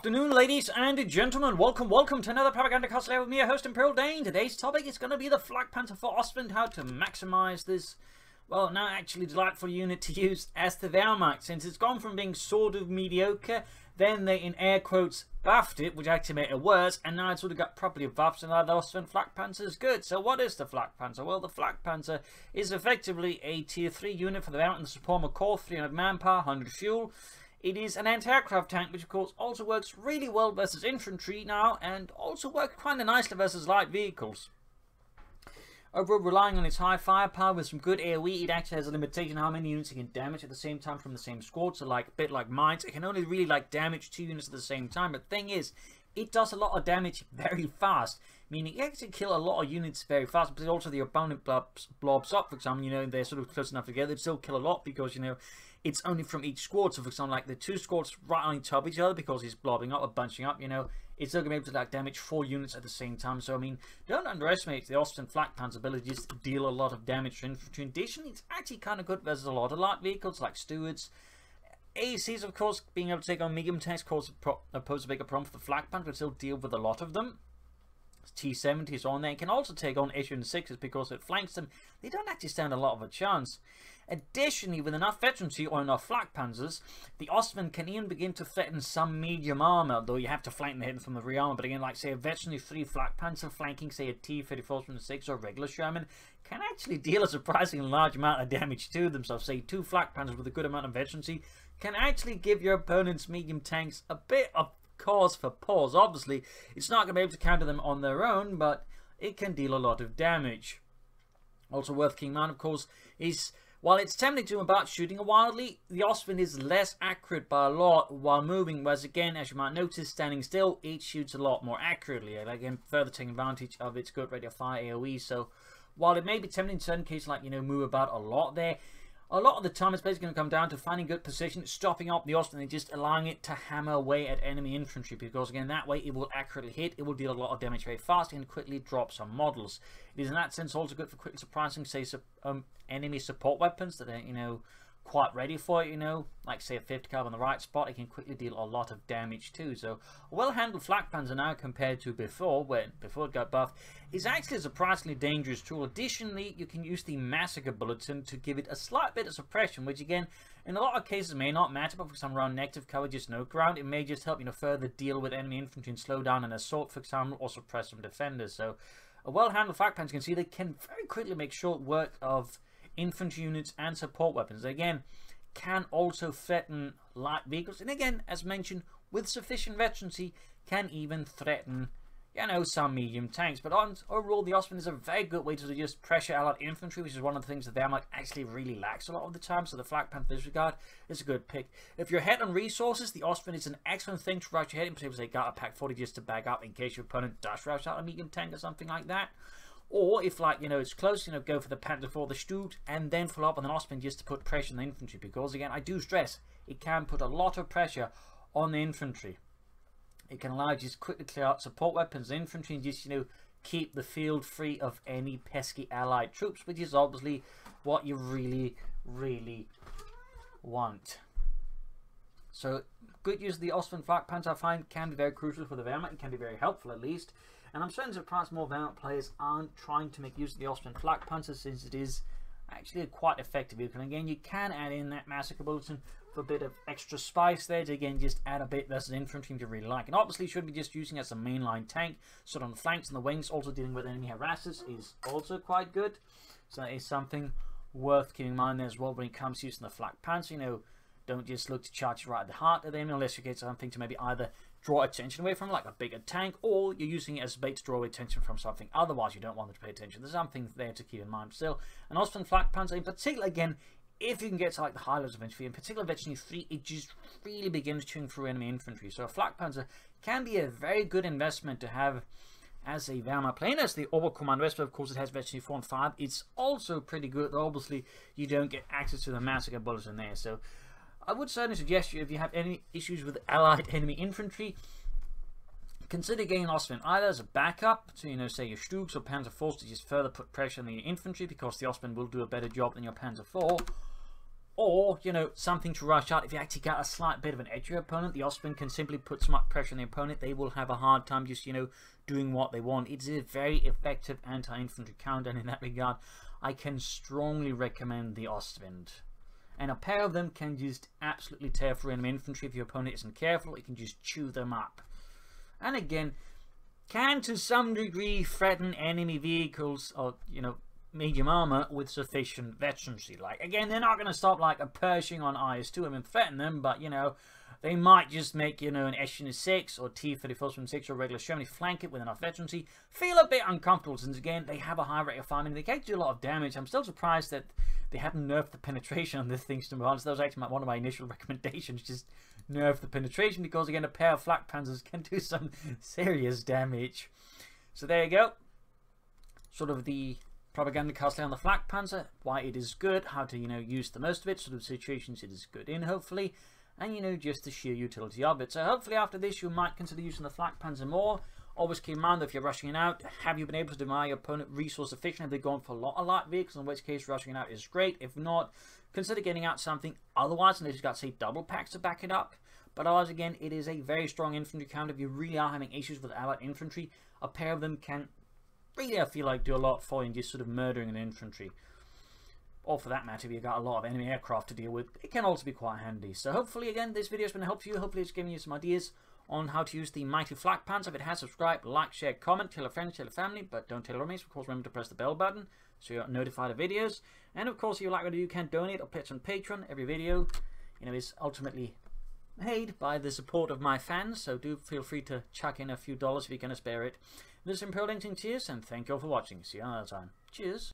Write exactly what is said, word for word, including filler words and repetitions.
Afternoon, ladies and gentlemen. Welcome, welcome to another Propagandacast with me, your host, Imperial Dane. Today's topic is going to be the Flakpanzer for Ostwind, how to maximize this, well, now actually delightful unit to use as the Wehrmacht, since it's gone from being sort of mediocre, then they, in air quotes, buffed it, which actually made it worse, and now it's sort of got properly buffed, and now the Ostwind Flakpanzer is good. So what is the Flakpanzer? Well, the Flakpanzer is effectively a tier three unit for the Wehrmacht and the support McCaw, three hundred manpower, one hundred fuel. It is an anti-aircraft tank, which of course also works really well versus infantry now, and also works quite nicely versus light vehicles. Overall, relying on its high firepower with some good AoE, it actually has a limitation on how many units it can damage at the same time from the same squad. So, like a bit like mines, it can only really like damage two units at the same time. But the thing is, it does a lot of damage very fast, meaning it actually kills a lot of units very fast. But also, the opponent blobs, blobs up, for example, you know, they're sort of close enough together, they still kill a lot because, you know, it's only from each squad. So, for example, like the two squads right on top of each other, because he's blobbing up or bunching up, you know, it's still going to be able to like damage four units at the same time. So, I mean, don't underestimate the Ostwind Flakpanzer's ability to deal a lot of damage to infantry. In addition, it's actually kind of good versus a lot of light vehicles like Stuarts. A Cs, of course, being able to take on medium tanks cause a pose a bigger problem for the Flakpanzer, but still deal with a lot of them. T seventies on there. It can also take on S Sixes because it flanks them. They don't actually stand a lot of a chance. Additionally, with enough veterancy or enough Flakpanzers, the Ostwind can even begin to threaten some medium armor, though you have to flank the hidden from the rear armor. But again, like say a veteranly three Flakpanzer flanking say a T thirty-four from the six or regular Sherman can actually deal a surprisingly large amount of damage to them. So say two Flakpanzers with a good amount of veterancy can actually give your opponent's medium tanks a bit of cause for pause. Obviously, it's not going to be able to counter them on their own, but it can deal a lot of damage. Also worth keeping in mind, of course, is while it's tempting to about shooting wildly, the Ostwind is less accurate by a lot while moving, whereas again, as you might notice, standing still, it shoots a lot more accurately, and again, further taking advantage of its good rate of fire AoE. So while it may be tempting in certain cases, like, you know, move about a lot there, a lot of the time, it's basically going to come down to finding good position, stopping up the Ostwind, and just allowing it to hammer away at enemy infantry. Because, again, that way it will accurately hit, it will deal a lot of damage very fast, and quickly drop some models. It is, in that sense, also good for quickly surprising, say, um, enemy support weapons that are, you know, quite ready for it, you know. Like, say, a fifty caliber on the right spot, it can quickly deal a lot of damage, too. So, a well-handled Flakpanzer now, compared to before, when before it got buffed, is actually a surprisingly dangerous tool. Additionally, you can use the Massacre Bulletin to give it a slight bit of suppression, which again, in a lot of cases may not matter, but for some round negative cover, just no ground, it may just help, you know, further deal with enemy infantry and slow down an assault, for example, or suppress some defenders. So, a well-handled Flakpanzer can see they can very quickly make short work of infantry units and support weapons. Again, can also threaten light vehicles, and again, as mentioned, with sufficient veterancy, can even threaten, you know, some medium tanks. But on, overall, the Ostwind is a very good way to just pressure allied infantry, which is one of the things that the Wehrmacht actually really lacks a lot of the time. So the Flakpanzer, in this regard, is a good pick. If you're ahead on resources, the Ostwind is an excellent thing to rush ahead in, particularly if they got a pack forty just to back up in case your opponent does rush out a medium tank or something like that. Or if, like, you know, it's close, you know, go for the Panther for the StuG and then follow up on an Ostwind just to put pressure on the infantry. Because, again, I do stress, it can put a lot of pressure on the infantry. It can allow you to quickly clear out support weapons, infantry, and just, you know, keep the field free of any pesky allied troops, which is obviously what you really, really want. So, good use of the Ostwind Flakpanzer, I find, can be very crucial for the Wehrmacht. It can be very helpful, at least. And I'm certain surprised more Wehrmacht players aren't trying to make use of the Ostwind Flakpanzer, since it is actually quite effective. And again, you can add in that Massacre Bulletin for a bit of extra spice there to, again, just add a bit versus infantry if you really like. And obviously, you should be just using it as a mainline tank, sort of on the flanks and the wings. Also dealing with enemy harassers is also quite good. So that is something worth keeping in mind there as well when it comes to using the Flakpanzer. You know, don't just look to charge right at the heart of them unless you get something to maybe either draw attention away from, like a bigger tank, or you're using it as bait to draw away attention from something. Otherwise, you don't want them to pay attention. There's something there to keep in mind still. And Ostwind Flakpanzer, in particular, again, if you can get to like the high levels of infantry, in particular Veteran three, it just really begins chewing through enemy infantry. So a Flakpanzer can be a very good investment to have as a Wehrmacht player. As the Oberkommando West, but of course it has Veteran four and five. It's also pretty good, though obviously you don't get access to the Massacre Bulletin there. So I would certainly suggest you, if you have any issues with allied enemy infantry, consider getting an Ostwind either as a backup to, you know, say your StuGs or Panzer fours to just further put pressure on the infantry, because the Ostwind will do a better job than your Panzer four, or, you know, something to rush out. If you actually got a slight bit of an edgier opponent, the Ostwind can simply put some pressure on the opponent. They will have a hard time just, you know, doing what they want. It's a very effective anti-infantry counter, and in that regard, I can strongly recommend the Ostwind. And a pair of them can just absolutely tear through enemy infantry. If your opponent isn't careful, it can just chew them up. And again, can to some degree threaten enemy vehicles or, you know, medium armor with sufficient veterancy. Like, again, they're not going to stop like a Pershing on I S two. I mean, threaten them, but, you know, they might just make, you know, an S Sherman six or T thirty-four six or regular Sherman, flank it with enough veterancy, feel a bit uncomfortable since, again, they have a high rate of fire. I mean, they can do a lot of damage. I'm still surprised that they haven't nerfed the penetration on this thing, to be honest. That was actually my, one of my initial recommendations, just nerf the penetration, because, again, a pair of Flakpanzers can do some serious damage. So there you go. Sort of the Propagandacast on the Flakpanzer, why it is good, how to, you know, use the most of it, sort of situations it is good in, hopefully. And, you know, just the sheer utility of it. So hopefully after this you might consider using the Flakpanzer more. Always keep in mind that if you're rushing it out, have you been able to deny your opponent resource efficient? Have they gone for a lot of light vehicles? In which case rushing it out is great. If not, consider getting out something otherwise, and they've got, say, double packs to back it up. But otherwise, again, it is a very strong infantry counter. If you really are having issues with allied infantry, a pair of them can really, I feel like, do a lot for you in just sort of murdering an infantry. Or for that matter, if you've got a lot of enemy aircraft to deal with, it can also be quite handy. So hopefully, again, this video has been helpful to you. Hopefully it's giving you some ideas on how to use the mighty Flakpanzer. If it has, subscribe, like, share, comment, tell a friend, tell a family, but don't tell your enemies. Of course, remember to press the bell button so you're notified of videos. And of course, if you like what you do, you can donate or pledge on Patreon. Every video, you know, is ultimately made by the support of my fans, so do feel free to chuck in a few dollars if you're going to spare it. This is Imperial Dane, cheers, and thank you all for watching. See you another time. Cheers.